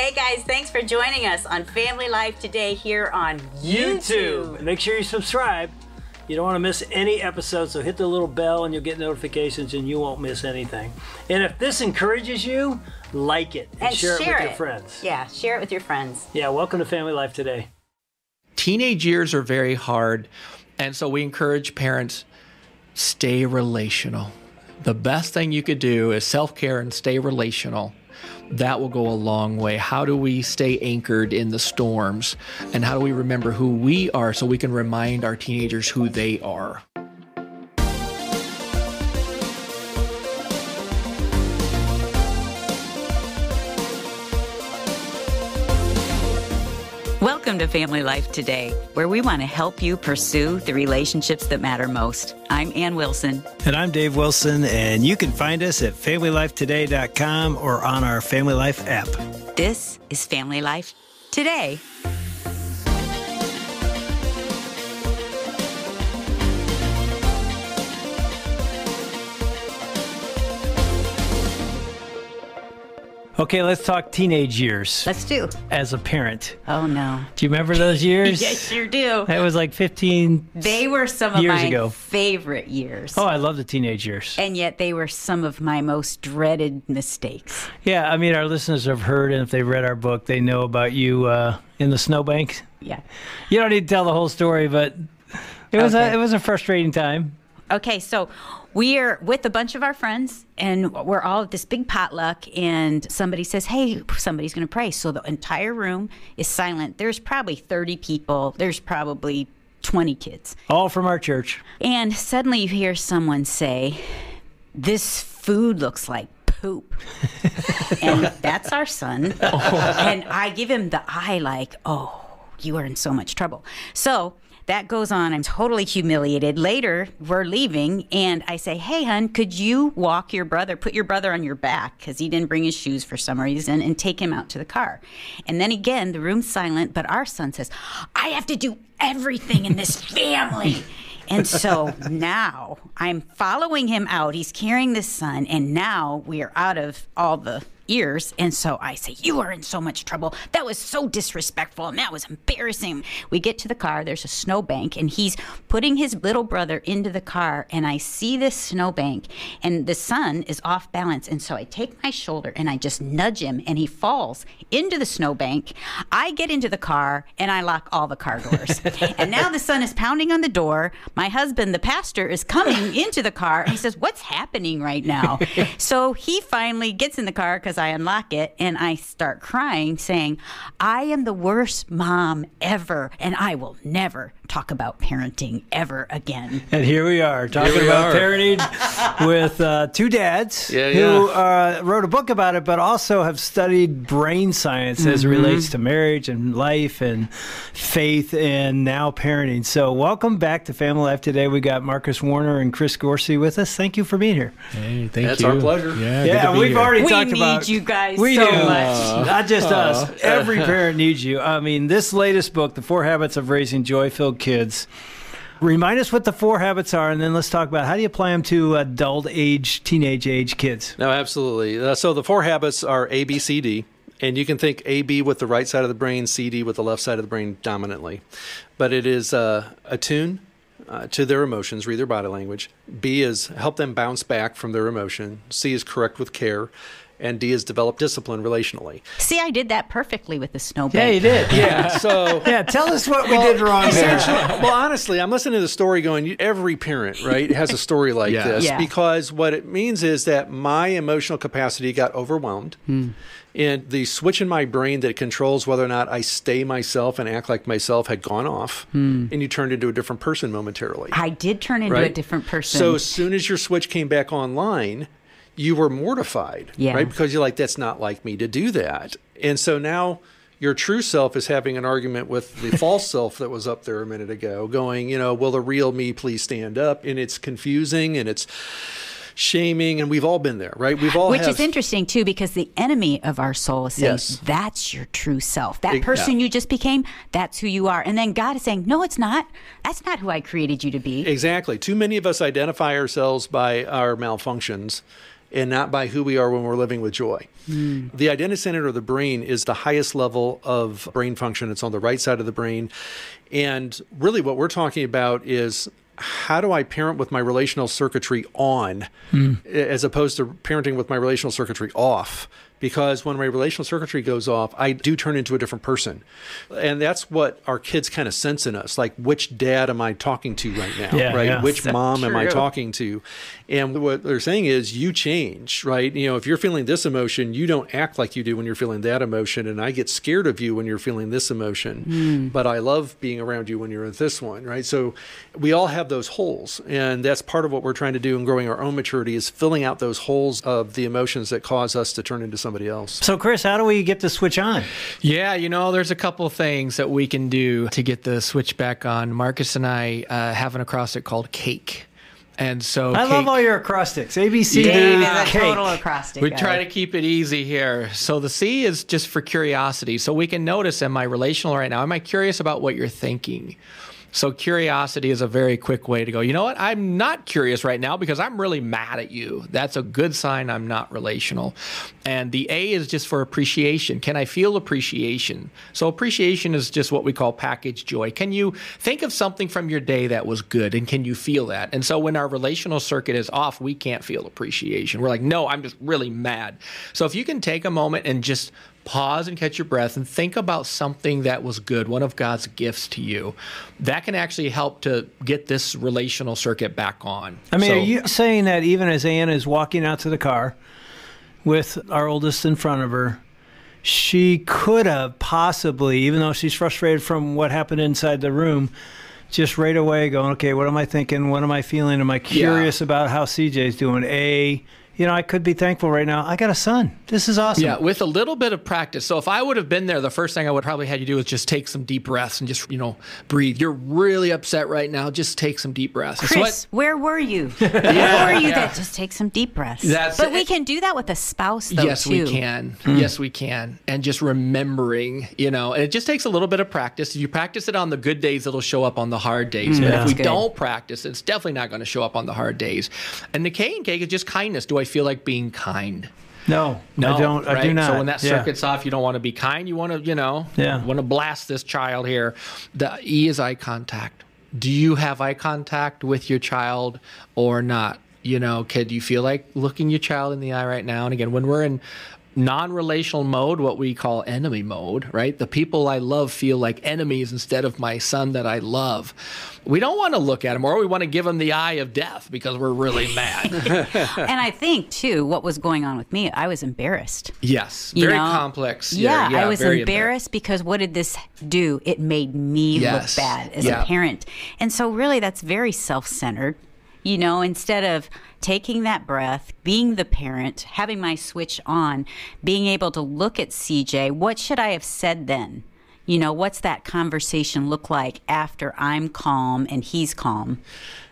Hey guys, thanks for joining us on Family Life Today here on YouTube. Make sure you subscribe. You don't want to miss any episodes, so hit the little bell and you'll get notifications and you won't miss anything. And if this encourages you, like it and share it with your friends. Yeah, share it with your friends. Yeah, welcome to Family Life Today. Teenage years are very hard, and so we encourage parents, stay relational. The best thing you could do is self-care and stay relational. That will go a long way. How do we stay anchored in the storms? And how do we remember who we are so we can remind our teenagers who they are? Welcome to Family Life Today, where we want to help you pursue the relationships that matter most. I'm Ann Wilson. And I'm Dave Wilson, and you can find us at familylifetoday.com or on our Family Life app. This is Family Life Today. Okay, let's talk teenage years. Let's do. As a parent. Oh, no. Do you remember those years? Yes, sure do. That was like 15 years ago. They were some of my favorite years. Oh, I love the teenage years. And yet they were some of my most dreaded mistakes. Yeah, I mean, our listeners have heard, and if they've read our book, they know about you in the snowbank. Yeah. You don't need to tell the whole story, but it was a frustrating time. Okay, so we are with a bunch of our friends, and we're all at this big potluck, and somebody says, hey, somebody's going to pray. So the entire room is silent. There's probably 30 people. There's probably 20 kids. All from our church. And suddenly you hear someone say, this food looks like poop. And that's our son. Oh. And I give him the eye like, oh, you are in so much trouble. So that goes on. I'm totally humiliated. Later, we're leaving, and I say, hey, hun, could you walk your brother, put your brother on your back, because he didn't bring his shoes for some reason, and take him out to the car. And then again, the room's silent, but our son says, I have to do everything in this family. And so now I'm following him out. He's carrying this son, and now we are out of all the ears. And so I say, you are in so much trouble. That was so disrespectful, and that was embarrassing. We get to the car. There's a snowbank, and he's putting his little brother into the car, and I see this snowbank, and the son is off balance. And so I take my shoulder, and I just nudge him, and he falls into the snowbank. I get into the car, and I lock all the car doors. And now the son is pounding on the door. My husband, the pastor, is coming into the car, and he says, what's happening right now? So he finally gets in the car, because I unlock it, and I start crying, saying, I am the worst mom ever, and I will never talk about parenting ever again. And here we are talking about parenting with two dads who wrote a book about it, but also have studied brain science as it relates to marriage and life and faith and now parenting. So welcome back to Family Life Today. We got Marcus Warner and Chris Coursey with us. Thank you for being here. Hey, thank you. That's our pleasure. Yeah, we've already talked about you guys so much. Not just us. Every parent needs you. I mean, this latest book, The Four Habits of Raising Joy-Filled Kids. Remind us what the four habits are, and then let's talk about how do you apply them to adult age, teenage age kids. No, absolutely. So the four habits are A, B, C, D. And you can think AB with the right side of the brain, CD with the left side of the brain dominantly. But it is attune to their emotions, read their body language. B is help them bounce back from their emotion. C is correct with care. And D is develop discipline relationally. See, I did that perfectly with the snowbank. Yeah, you did. Yeah. So yeah, tell us what we did wrong there. Well, honestly, I'm listening to the story going, every parent, right, has a story like this. Yeah. Because what it means is that my emotional capacity got overwhelmed. And the switch in my brain that controls whether or not I stay myself and act like myself had gone off, and you turned into a different person momentarily. I did turn into a different person. So as soon as your switch came back online, you were mortified, right? Because you're like, that's not like me to do that. And so now your true self is having an argument with the false self that was up there a minute ago going, you know, will the real me please stand up? And it's confusing and it's shaming, and we've all been there, right? We've all Which is interesting, too, because the enemy of our soul is saying, that's your true self. That person you just became, that's who you are. And then God is saying, no, it's not. That's not who I created you to be. Exactly. Too many of us identify ourselves by our malfunctions and not by who we are when we're living with joy. Mm. The identi center of the brain is the highest level of brain function. It's on the right side of the brain. And really what we're talking about is, how do I parent with my relational circuitry on as opposed to parenting with my relational circuitry off? Because when my relational circuitry goes off, I do turn into a different person. And that's what our kids kind of sense in us, like, which dad am I talking to right now, right? Yeah. Which mom am I talking to? And what they're saying is, you change, right? You know, if you're feeling this emotion, you don't act like you do when you're feeling that emotion. And I get scared of you when you're feeling this emotion, but I love being around you when you're in this one, right? So we all have those holes. And that's part of what we're trying to do in growing our own maturity, is filling out those holes of the emotions that cause us to turn into somebody else. So Chris, how do we get the switch on? Yeah, you know, there's a couple things that we can do to get the switch back on. Marcus and I have an acrostic called CAKE. And so I love all your acrostics. A, B, C, D, CAKE. Total acrostic. We try to keep it easy here. So the C is just for curiosity. So we can notice, am I relational right now? Am I curious about what you're thinking? So curiosity is a very quick way to go, you know what, I'm not curious right now because I'm really mad at you. That's a good sign I'm not relational. And the A is just for appreciation. Can I feel appreciation? So appreciation is just what we call packaged joy. Can you think of something from your day that was good, and can you feel that? And so when our relational circuit is off, we can't feel appreciation. We're like, no, I'm just really mad. So if you can take a moment and just pause and catch your breath and think about something that was good, one of God's gifts to you. That can actually help to get this relational circuit back on. I mean, so, are you saying that even as Ann is walking out to the car with our oldest in front of her, she could have possibly, even though she's frustrated from what happened inside the room, just right away going, okay, what am I thinking? What am I feeling? Am I curious about how CJ's doing? You know, I could be thankful right now. I got a son. This is awesome. Yeah, with a little bit of practice. So if I would have been there, the first thing I would probably have you do is just take some deep breaths and just, you know, breathe. You're really upset right now. Just take some deep breaths. Chris, where were you? Where were you that just take some deep breaths? But we can do that with a spouse, though, yes, too. Yes, we can. Yes, we can. And just remembering, you know, and it just takes a little bit of practice. If you practice it on the good days, it'll show up on the hard days. But if we don't practice, it's definitely not going to show up on the hard days. And the K and K is just kindness. Do I feel like being kind? No, I don't. Right? I do not. So when that circuit's off, you don't want to be kind. You want to, you know, want to blast this child here. The E is eye contact. Do you have eye contact with your child or not? You know, kid, do you feel like looking your child in the eye right now? And again, when we're in non-relational mode, what we call enemy mode, right? The people I love feel like enemies instead of my son that I love. We don't want to look at him, or we want to give him the eye of death because we're really mad. And I think, too, what was going on with me, I was embarrassed. Yes, very complex. Yeah, I was embarrassed because what did this do? It made me look bad as a parent. And so really that's very self-centered. You know, instead of taking that breath, being the parent, having my switch on, being able to look at CJ, what should I have said then? You know, what's that conversation look like after I'm calm and he's calm?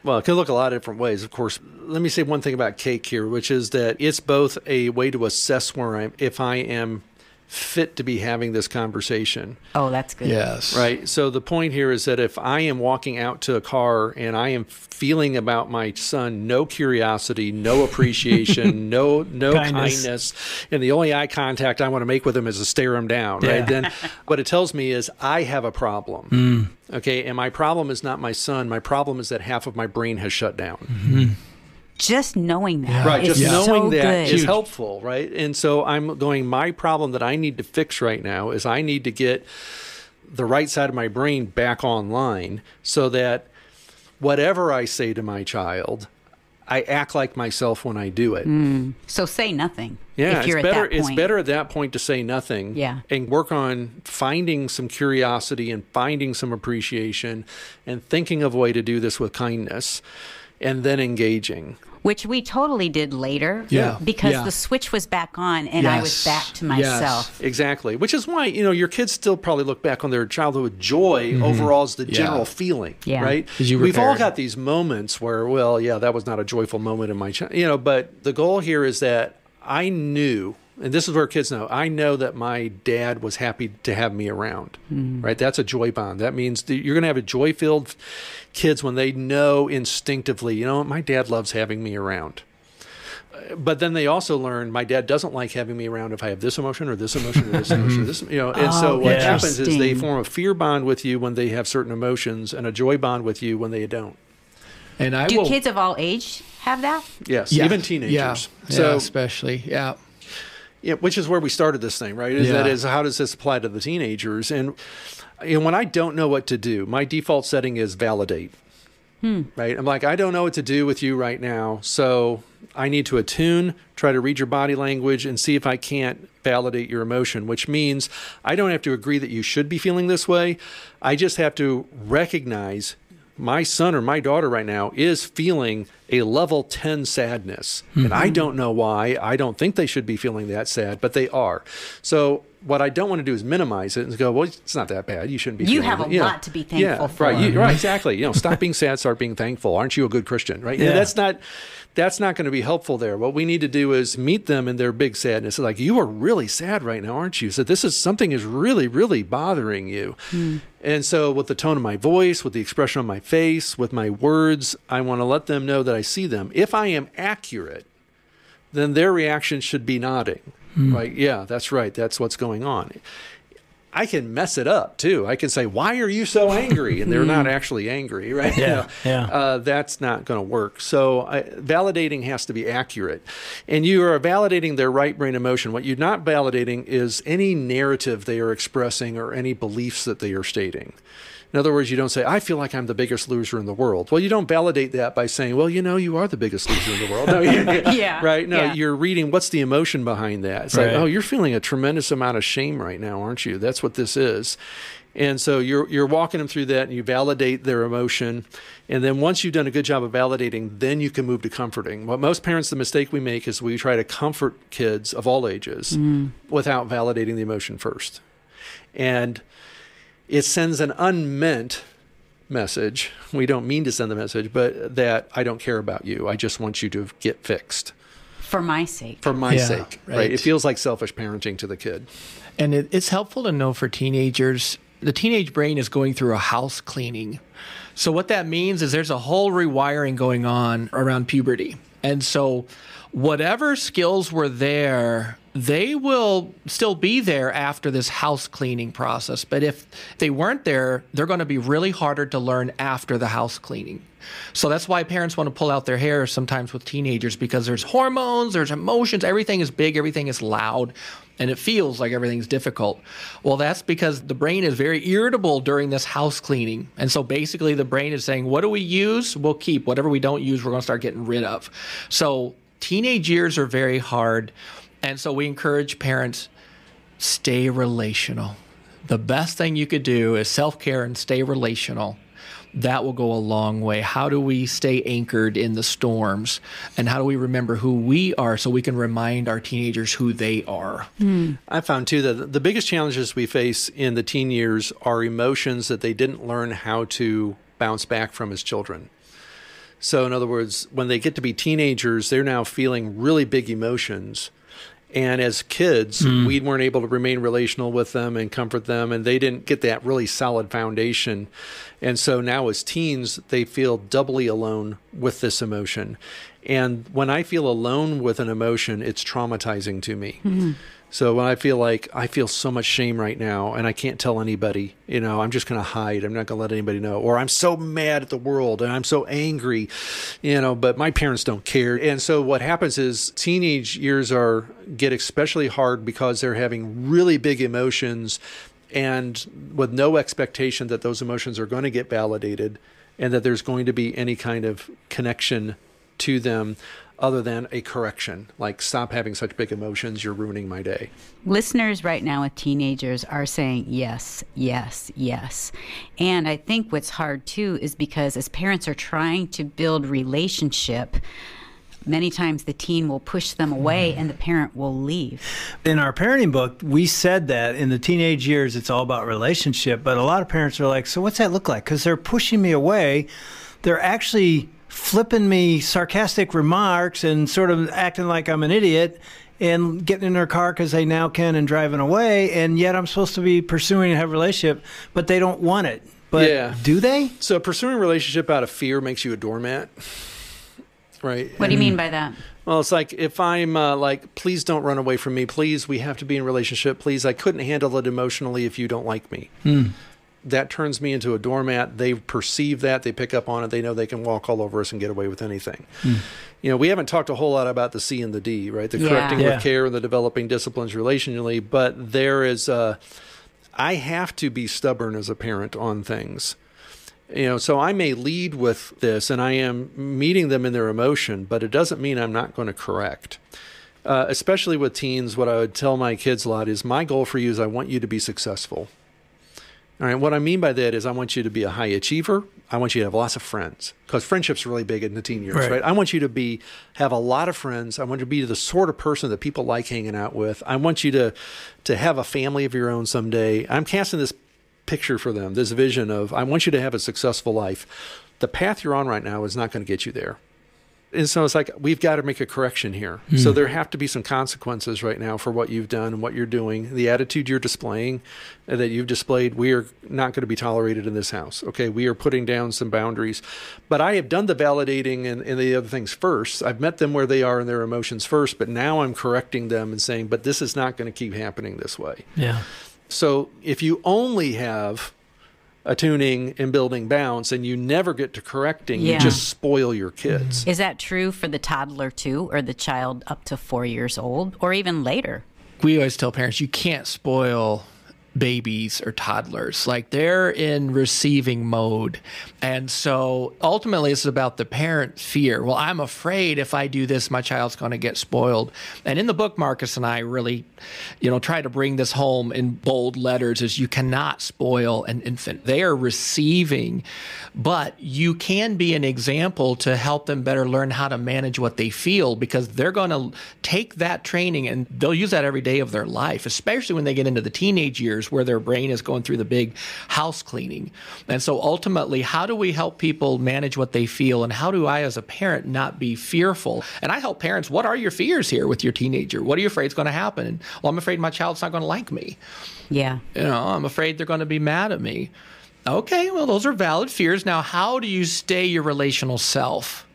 Well, it can look a lot of different ways, of course. Let me say one thing about CAKE here, which is that it's both a way to assess where I am, if I am fit to be having this conversation. Oh, that's good. Yes. Right. So the point here is that if I am walking out to a car and I am feeling about my son, no curiosity, no appreciation, no kindness, and the only eye contact I want to make with him is to stare him down, right? Then what it tells me is I have a problem. Okay. And my problem is not my son. My problem is that half of my brain has shut down. Just knowing that is helpful, right? And so I'm going, my problem that I need to fix right now is I need to get the right side of my brain back online so that whatever I say to my child, I act like myself when I do it. So say nothing. Yeah, it's better at that point to say nothing and work on finding some curiosity and finding some appreciation and thinking of a way to do this with kindness and then engaging. Which we totally did later because the switch was back on and I was back to myself. Yes. Exactly. Which is why, you know, your kids still probably look back on their childhood with joy overall as the general feeling, right? We've all got these moments where, well, yeah, that was not a joyful moment in my childhood, you know, but the goal here is that I knew, and this is where kids know, I know that my dad was happy to have me around, right? That's a joy bond. That means that you're going to have a joy-filled kids when they know instinctively, you know, my dad loves having me around. But then they also learn, my dad doesn't like having me around if I have this emotion or this emotion or this emotion, or this, you know. And so what happens is they form a fear bond with you when they have certain emotions and a joy bond with you when they don't. And do kids of all age have that? Yes, yeah. Even teenagers. Yeah. So, yeah, especially, yeah. Yeah, which is where we started this thing, right? Is yeah. That is, how does this apply to the teenagers? And when I don't know what to do, my default setting is validate. Right? I'm like, I don't know what to do with you right now, so I need to attune, try to read your body language, and see if I can't validate your emotion, which means I don't have to agree that you should be feeling this way. I just have to recognize my son or my daughter right now is feeling a level 10 sadness. Mm-hmm. And I don't know why. I don't think they should be feeling that sad, but they are. So what I don't want to do is minimize it and go, well, it's not that bad. You shouldn't be. You have a lot to be thankful for. Right, right, exactly. You know, stop being sad, start being thankful. Aren't you a good Christian? Right? Yeah. That's not going to be helpful there. What we need to do is meet them in their big sadness. It's like, you are really sad right now, aren't you? So this is something is really, really bothering you. Mm. And so with the tone of my voice, with the expression on my face, with my words, I want to let them know that I see them. If I am accurate, then their reaction should be nodding. Mm. Like, yeah, that's right. That's what's going on. I can mess it up too. I can say, why are you so angry? And they're not actually angry, right? Yeah, yeah. That's not going to work. So validating has to be accurate. And you are validating their right brain emotion. What you're not validating is any narrative they are expressing or any beliefs that they are stating. In other words, you don't say, I feel like I'm the biggest loser in the world. Well, you don't validate that by saying, well, you know, you are the biggest loser in the world. No, yeah. Right? No, yeah. You're reading, what's the emotion behind that? It's like, oh, you're feeling a tremendous amount of shame right now, aren't you? That's what this is. And so you're walking them through that, and you validate their emotion. And then once you've done a good job of validating, then you can move to comforting. What most parents, the mistake we make is we try to comfort kids of all ages without validating the emotion first. And it sends an unmeant message. We don't mean to send the message, but that I don't care about you. I just want you to get fixed. For my sake. For my sake, right? It feels like selfish parenting to the kid. And it's helpful to know for teenagers, the teenage brain is going through a house cleaning. So what that means is there's a whole rewiring going on around puberty. And so whatever skills were there, they will still be there after this house cleaning process. But if they weren't there, they're going to be really harder to learn after the house cleaning. So that's why parents want to pull out their hair sometimes with teenagers, because there's hormones, there's emotions, everything is big, everything is loud, and it feels like everything's difficult. Well, that's because the brain is very irritable during this house cleaning. And so basically the brain is saying, what do we use? We'll keep. Whatever we don't use, we're going to start getting rid of. So teenage years are very hard. And so we encourage parents, stay relational. The best thing you could do is self-care and stay relational. That will go a long way. How do we stay anchored in the storms? And how do we remember who we are so we can remind our teenagers who they are? Mm. I found, too, that the biggest challenges we face in the teen years are emotions that they didn't learn how to bounce back from as children. So, in other words, when they get to be teenagers, they're now feeling really big emotions. And as kids, we weren't able to remain relational with them and comfort them, and they didn't get that really solid foundation. And so now as teens, they feel doubly alone with this emotion. And when I feel alone with an emotion, it's traumatizing to me. Mm-hmm. So when I feel like I feel so much shame right now and I can't tell anybody, you know, I'm just going to hide. I'm not going to let anybody know. Or I'm so mad at the world and I'm so angry, you know, but my parents don't care. And so what happens is teenage years get especially hard because they're having really big emotions and with no expectation that those emotions are going to get validated and that there's going to be any kind of connection to them, other than a correction, like stop having such big emotions, you're ruining my day. Listeners right now with teenagers are saying yes, yes, yes. And I think what's hard too is because as parents are trying to build relationship, many times the teen will push them away and the parent will leave. In our parenting book, we said that in the teenage years, it's all about relationship, but a lot of parents are like, so what's that look like? Because they're pushing me away. They're actually flipping me sarcastic remarks and sort of acting like I'm an idiot and getting in their car because they now can and driving away. And yet I'm supposed to be pursuing and have a relationship, but they don't want it. But do they? So pursuing a relationship out of fear makes you a doormat. Right. What do you mean by that? Well, it's like if I'm like, please don't run away from me. Please, we have to be in a relationship. Please, I couldn't handle it emotionally if you don't like me. Mm. That turns me into a doormat. They perceive that. They pick up on it. They know they can walk all over us and get away with anything. Mm. You know, we haven't talked a whole lot about the C and the D, right? The correcting with care and the developing disciplines relationally. But there is, I have to be stubborn as a parent on things. You know, so I may lead with this and I am meeting them in their emotion, but it doesn't mean I'm not going to correct. Especially with teens, what I would tell my kids a lot is my goal for you is I want you to be successful. All right, what I mean by that is I want you to be a high achiever. I want you to have lots of friends because friendship's really big in the teen years, right? I want you to have a lot of friends. I want you to be the sort of person that people like hanging out with. I want you to have a family of your own someday. I'm casting this picture for them, this vision of I want you to have a successful life. The path you're on right now is not going to get you there. And so it's like, we've got to make a correction here. Mm. So there have to be some consequences right now for what you've done and what you're doing, the attitude you're displaying, that you've displayed. We are not going to be tolerated in this house. Okay, we are putting down some boundaries. But I have done the validating and the other things first. I've met them where they are in their emotions first, but now I'm correcting them and saying, but this is not going to keep happening this way. Yeah. So if you only have attuning and building bounds and you never get to correcting, you just spoil your kids. Is that true for the toddler too, or the child up to 4 years old, or even later? We always tell parents, you can't spoil babies or toddlers. Like, they're in receiving mode. And so ultimately it's about the parent fear. Well, I'm afraid if I do this, my child's going to get spoiled. And in the book, Marcus and I really, you know, try to bring this home in bold letters is you cannot spoil an infant. They are receiving, but you can be an example to help them better learn how to manage what they feel, because they're going to take that training and they'll use that every day of their life, especially when they get into the teenage years, where their brain is going through the big house cleaning. And so ultimately, how do we help people manage what they feel? And how do I, as a parent, not be fearful? And I help parents, what are your fears here with your teenager? What are you afraid is going to happen? Well, I'm afraid my child's not going to like me. Yeah. You know, I'm afraid they're going to be mad at me. Okay, well, those are valid fears. Now, how do you stay your relational self?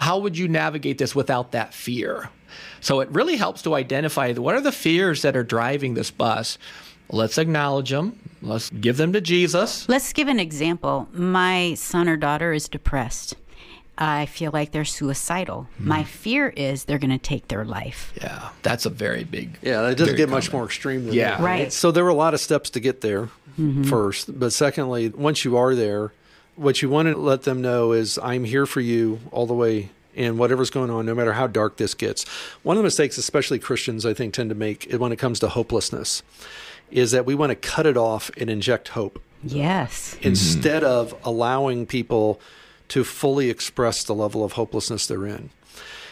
How would you navigate this without that fear? So it really helps to identify what are the fears that are driving this bus. Let's acknowledge them. Let's give them to Jesus. Let's give an example. My son or daughter is depressed. I feel like they're suicidal. Mm. My fear is they're going to take their life. Yeah, that's a very big. Yeah, that doesn't get common. Much more extreme than that. Right. So there were a lot of steps to get there first. But secondly, once you are there, what you want to let them know is I'm here for you all the way. And whatever's going on, no matter how dark this gets. One of the mistakes, especially Christians, I think, tend to make when it comes to hopelessness is that we want to cut it off and inject hope. Yes. Instead of allowing people to fully express the level of hopelessness they're in.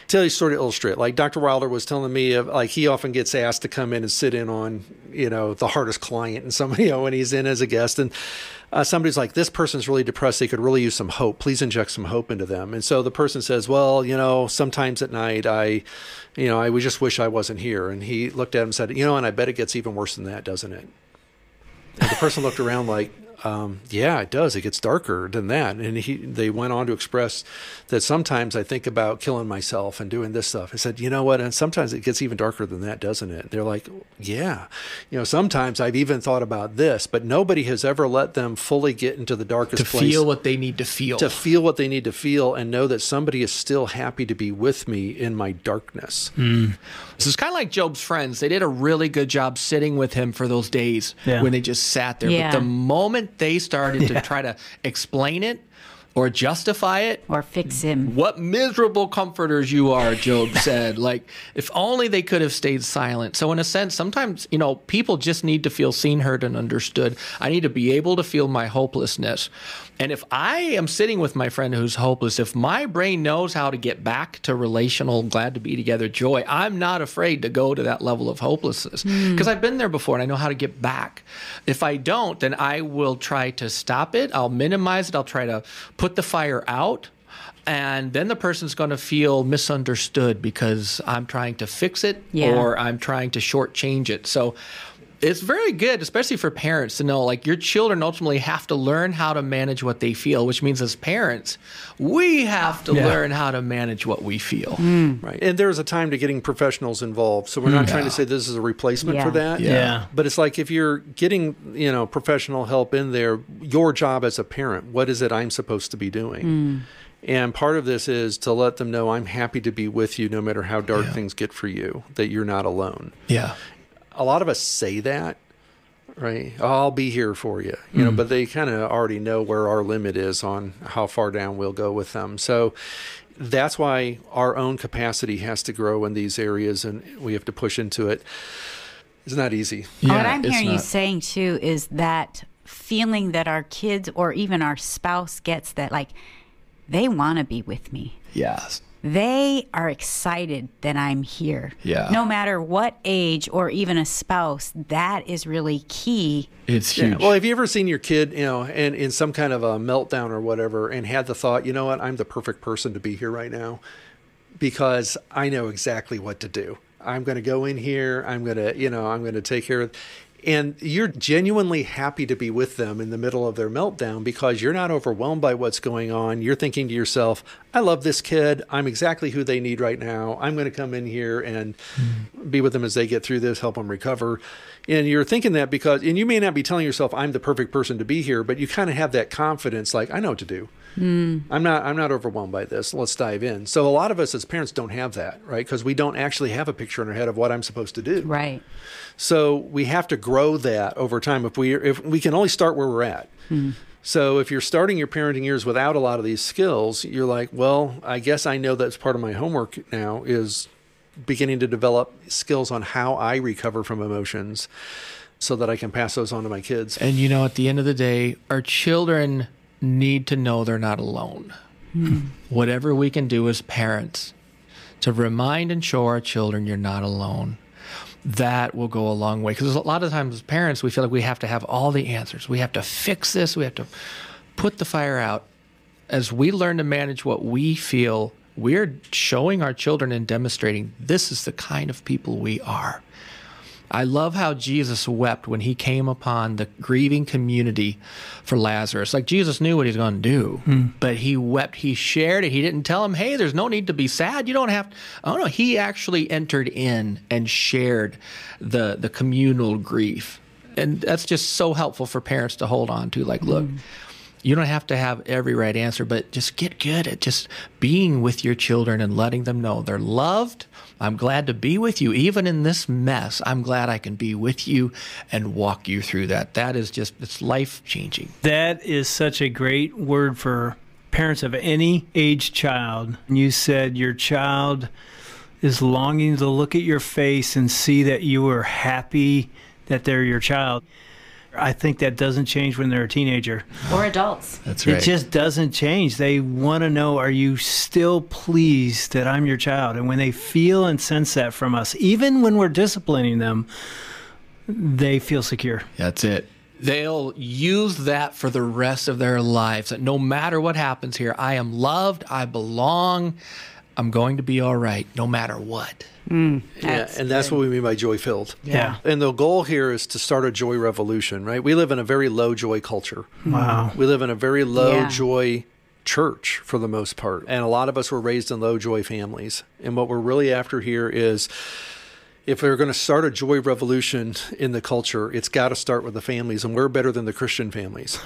Tell you sort of illustrate, like Dr. Wilder was telling me, like he often gets asked to come in and sit in on, you know, the hardest client and somebody, you know, when he's in as a guest. And somebody's like, this person's really depressed. They could really use some hope. Please inject some hope into them. And so the person says, well, you know, sometimes at night I would just wish I wasn't here. And he looked at him and said, you know, and I bet it gets even worse than that, doesn't it? And the person looked around like, yeah, it does. It gets darker than that. And they went on to express that sometimes I think about killing myself and doing this stuff. I said, you know what? And sometimes it gets even darker than that, doesn't it? And they're like, yeah. You know, sometimes I've even thought about this, but nobody has ever let them fully get into the darkest place. To feel what they need to feel. To feel what they need to feel and know that somebody is still happy to be with me in my darkness. Mm. So it's kind of like Job's friends. They did a really good job sitting with him for those days when they just sat there. Yeah. But the moment they started to try to explain it or justify it or fix him. What miserable comforters you are, Job said. Like, if only they could have stayed silent. So in a sense, sometimes, you know, people just need to feel seen, heard, and understood. I need to be able to feel my hopelessness. And if I am sitting with my friend who's hopeless, if my brain knows how to get back to relational, glad to be together joy, I'm not afraid to go to that level of hopelessness because I've been there before and I know how to get back. If I don't, then I will try to stop it. I'll minimize it. I'll try to put the fire out. And then the person's going to feel misunderstood because I'm trying to fix it or I'm trying to shortchange it. So It's very good, especially for parents, to know like your children ultimately have to learn how to manage what they feel, which means as parents, we have to learn how to manage what we feel. Mm. Right. And there's a time to getting professionals involved. So we're not trying to say this is a replacement for that. Yeah. But it's like if you're getting, you know, professional help in there, your job as a parent, what is it I'm supposed to be doing? Mm. And part of this is to let them know I'm happy to be with you no matter how dark things get for you, that you're not alone. Yeah. A lot of us say that, right? Oh, I'll be here for you, you know, but they kind of already know where our limit is on how far down we'll go with them. So that's why our own capacity has to grow in these areas and we have to push into it. It's not easy. Yeah, what I'm hearing you saying too is that feeling that our kids or even our spouse gets that, like, they want to be with me. Yes. They are excited that I'm here. Yeah. No matter what age or even a spouse, that is really key. It's huge. Yeah. Well, have you ever seen your kid, you know, and in some kind of a meltdown or whatever, and had the thought, you know what, I'm the perfect person to be here right now because I know exactly what to do. I'm going to go in here. I'm going to, you know, I'm going to take care of. And you're genuinely happy to be with them in the middle of their meltdown because you're not overwhelmed by what's going on. You're thinking to yourself, I love this kid. I'm exactly who they need right now. I'm going to come in here and be with them as they get through this, help them recover. And you're thinking that because, and you may not be telling yourself, I'm the perfect person to be here, but you kind of have that confidence, like, I know what to do. Mm. I'm not overwhelmed by this. Let's dive in. So a lot of us as parents don't have that, right? Because we don't actually have a picture in our head of what I'm supposed to do. Right. So we have to grow that over time. If we can only start where we're at. Mm. So if you're starting your parenting years without a lot of these skills, you're like, well, I guess I know that's part of my homework now is beginning to develop skills on how I recover from emotions so that I can pass those on to my kids. And, you know, at the end of the day, our children need to know they're not alone. Mm. Whatever we can do as parents to remind and show our children you're not alone, that will go a long way. Because a lot of times as parents, we feel like we have to have all the answers. We have to fix this. We have to put the fire out. As we learn to manage what we feel, we're showing our children and demonstrating this is the kind of people we are. I love how Jesus wept when he came upon the grieving community for Lazarus. Like, Jesus knew what he was going to do, but he wept. He shared it. He didn't tell him, hey, there's no need to be sad. You don't have to. Oh, no. He actually entered in and shared the communal grief. And that's just so helpful for parents to hold on to. Like, look, you don't have to have every right answer, but just get good at just being with your children and letting them know they're loved. I'm glad to be with you. Even in this mess, I'm glad I can be with you and walk you through that. That is just, it's life-changing. That is such a great word for parents of any age child. You said your child is longing to look at your face and see that you are happy that they're your child. I think that doesn't change when they're a teenager. Or adults. That's right. It just doesn't change. They want to know, are you still pleased that I'm your child? And when they feel and sense that from us, even when we're disciplining them, they feel secure. That's it. They'll use that for the rest of their lives. That no matter what happens here, I am loved, I belong, I'm going to be all right no matter what. Mm, yeah, and that's what we mean by joy-filled. Yeah. And the goal here is to start a joy revolution, right? We live in a very low joy culture. Wow. We live in a very low joy church for the most part. And a lot of us were raised in low joy families. And what we're really after here is if we're going to start a joy revolution in the culture, it's got to start with the families. And we're better than the Christian families.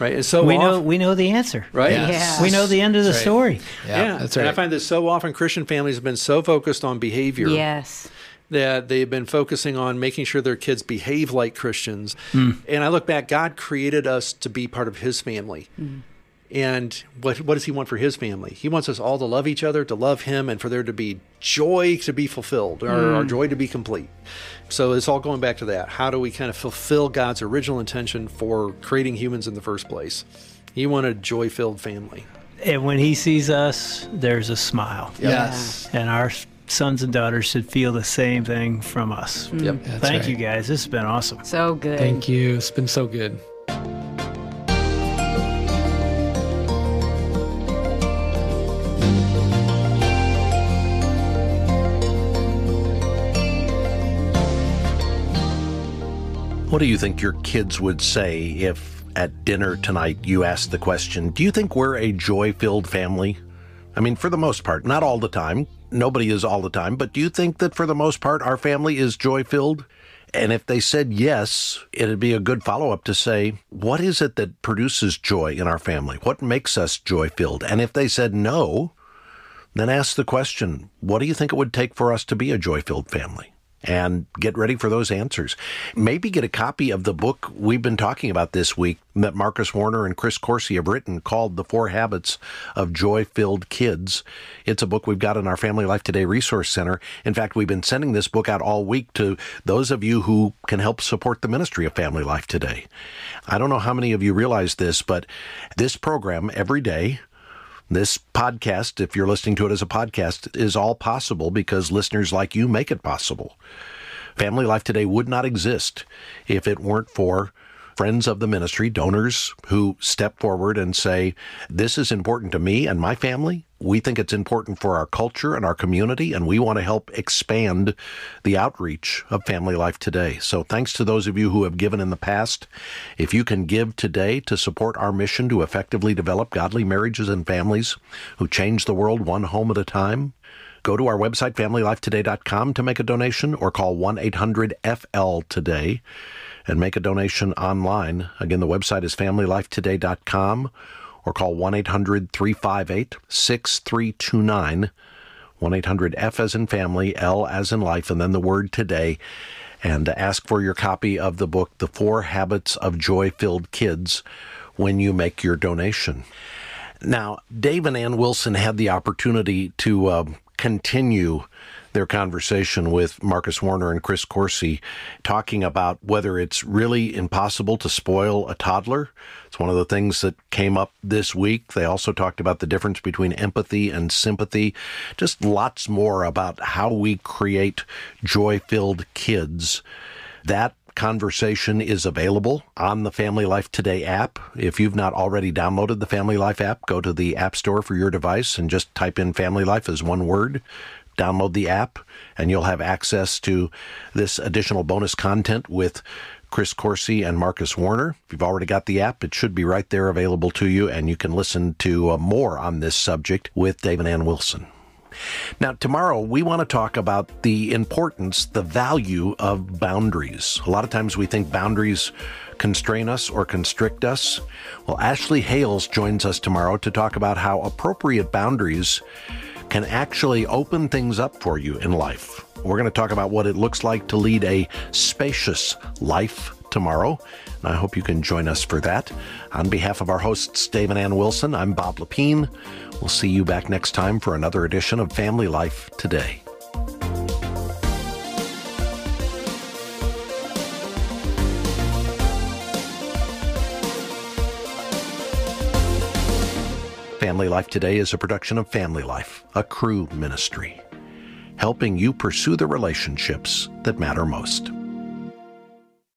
Right. And so we know the answer. Right. Yes. We know the end of the story. Yeah. That's right. And I find that so often Christian families have been so focused on behavior. Yes. That they've been focusing on making sure their kids behave like Christians. Mm. And I look back, God created us to be part of his family. Mm. And what does he want for his family? He wants us all to love each other, to love him, and for there to be joy to be fulfilled, or our joy to be complete. So it's all going back to that. How do we kind of fulfill God's original intention for creating humans in the first place? You want a joy-filled family. And when he sees us, there's a smile. Yep. Yes. And our sons and daughters should feel the same thing from us. Mm. Yep. Thank you, guys. This has been awesome. So good. Thank you. It's been so good. What do you think your kids would say if at dinner tonight you asked the question, do you think we're a joy-filled family? I mean, for the most part, not all the time. Nobody is all the time. But do you think that for the most part, our family is joy-filled? And if they said yes, it'd be a good follow-up to say, what is it that produces joy in our family? What makes us joy-filled? And if they said no, then ask the question, what do you think it would take for us to be a joy-filled family? And get ready for those answers. Maybe get a copy of the book we've been talking about this week that Marcus Warner and Chris Coursey have written called The Four Habits of Joy-Filled Kids. It's a book we've got in our Family Life Today Resource Center. In fact, we've been sending this book out all week to those of you who can help support the ministry of Family Life Today. I don't know how many of you realize this, but this program every day, this podcast, if you're listening to it as a podcast, is all possible because listeners like you make it possible. Family Life Today would not exist if it weren't for friends of the ministry, donors who step forward and say, this is important to me and my family. We think it's important for our culture and our community, and we want to help expand the outreach of Family Life Today. So thanks to those of you who have given in the past. If you can give today to support our mission to effectively develop godly marriages and families who change the world one home at a time, go to our website, familylifetoday.com, to make a donation, or call 1-800-FL-TODAY and make a donation online. Again, the website is familylifetoday.com. Or call 1-800-358-6329, 1-800-F as in family, L as in life, and then the word today, and ask for your copy of the book, The Four Habits of Joy-Filled Kids, when you make your donation. Now, Dave and Ann Wilson had the opportunity to continue their conversation with Marcus Warner and Chris Coursey, talking about whether it's really impossible to spoil a toddler. It's one of the things that came up this week. They also talked about the difference between empathy and sympathy, just lots more about how we create joy-filled kids. That conversation is available on the Family Life Today app. If you've not already downloaded the Family Life app, go to the App Store for your device and just type in Family Life as one word. Download the app, and you'll have access to this additional bonus content with Chris Coursey and Marcus Warner. If you've already got the app, it should be right there available to you, and you can listen to more on this subject with Dave and Ann Wilson. Now, tomorrow, we want to talk about the importance, the value of boundaries. A lot of times we think boundaries constrain us or constrict us. Well, Ashley Hales joins us tomorrow to talk about how appropriate boundaries can actually open things up for you in life. We're going to talk about what it looks like to lead a spacious life tomorrow, and I hope you can join us for that. On behalf of our hosts, Dave and Ann Wilson, I'm Bob Lapine. We'll see you back next time for another edition of Family Life Today. Family Life Today is a production of Family Life, a crew ministry, helping you pursue the relationships that matter most.